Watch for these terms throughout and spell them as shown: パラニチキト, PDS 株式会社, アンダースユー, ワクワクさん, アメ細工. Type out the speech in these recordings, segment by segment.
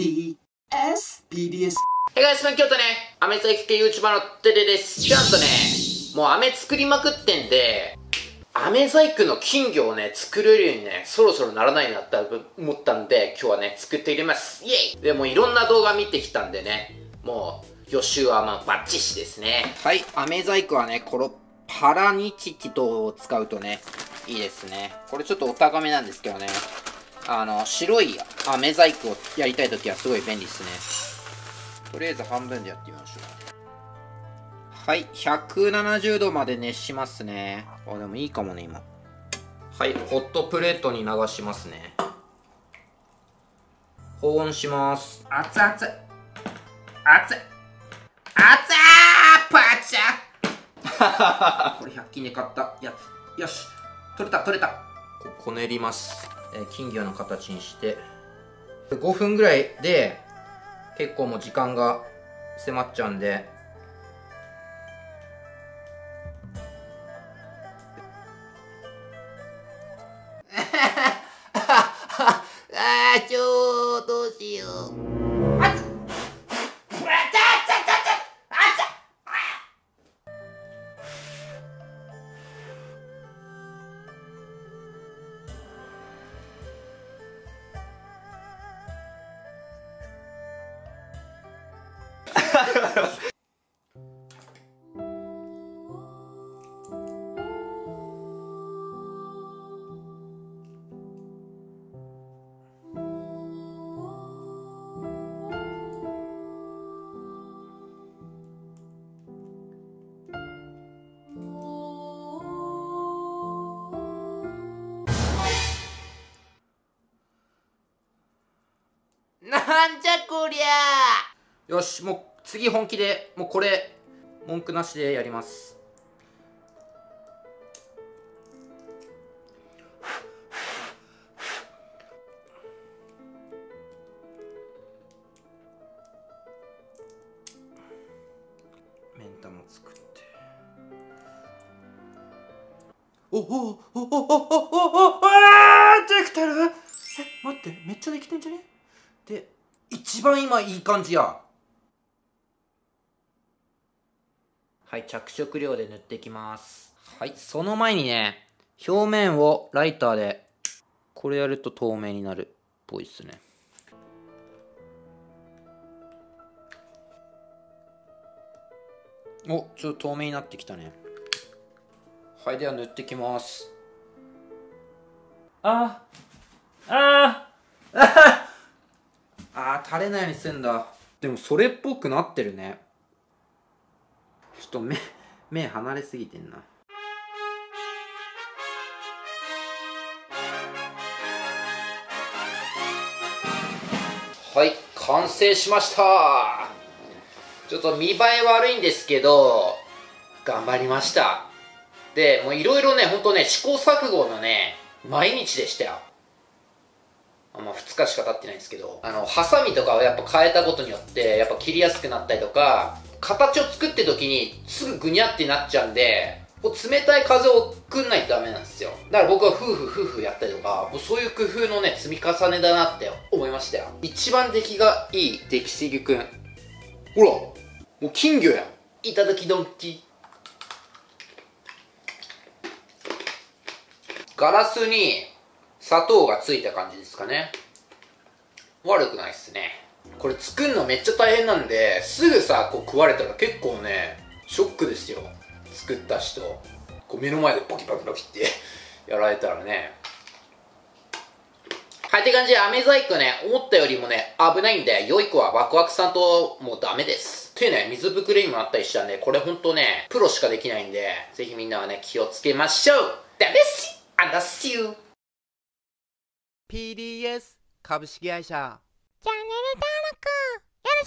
PDS。Hey guys、今日とね、アメ作系 YouTuber のテテです。ちゃんとね、もうアメ作りまくってんで、アメ細工の金魚をね、作れるようにね、そろそろならないなって思ったんで、今日はね、作って入れます。イェイ！でもいろんな動画見てきたんでね、もう予習はまあバッチシですね。はい、アメ細工はね、このパラニチキトを使うとね、いいですね。これちょっとお高めなんですけどね。白いアメ細工をやりたいときはすごい便利ですね。とりあえず半分でやってみましょう。はい、170度まで熱しますね。あ、でもいいかもね、今。はい、ホットプレートに流しますね。保温します。熱々。熱々。熱々パチャこれ100均で買ったやつ。よし。取れた、取れた。こねります。金魚の形にして5分ぐらいで結構もう時間が迫っちゃうんで、あちょどうしよう。あっなんじゃこりゃー。よし、もう次本気で、もうこれ文句なしでやります。目ん玉作って、おおおおおおおおお、あー、できてる。え、待って、めっちゃできてんじゃね。で、一番今いい感じや。はい、着色料で塗っていきます。はい、その前にね、表面をライターでこれやると透明になるっぽいっすね。お、ちょっと透明になってきたね。はい、では塗ってきます。ああああああー、垂れないようにすんだ。でもそれっぽくなってるね。ちょっと目離れすぎてんな。はい、完成しました。ちょっと見栄え悪いんですけど頑張りました。でもういろいろね、ほんとね、試行錯誤のね毎日でしたよ。まあ、2日しか経ってないんですけど、ハサミとかをやっぱ変えたことによってやっぱ切りやすくなったりとか、形を作ってる時にすぐグニャってなっちゃうんで、こう冷たい風を送んないとダメなんですよ。だから僕は夫婦やったりとか、もうそういう工夫のね積み重ねだなって思いましたよ。一番出来がいい出来すぎくん、ほらもう金魚やん。いただきドンキ。ガラスに砂糖がついた感じですかね。悪くないっすね。これ作るのめっちゃ大変なんで、すぐさこう食われたら結構ねショックですよ。作った人こう目の前でバキバキバキってやられたらね。はい、って感じでアメ細工ね、思ったよりもね危ないんで、良い子はワクワクさんともうダメですっていうね、水ぶくれにもなったりしたんで、これほんとねプロしかできないんで、ぜひみんなはね気をつけましょう。ダメっす。アンダースユーPDS 株式会社、チャンネル登録よろ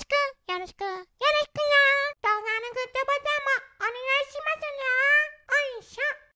しく。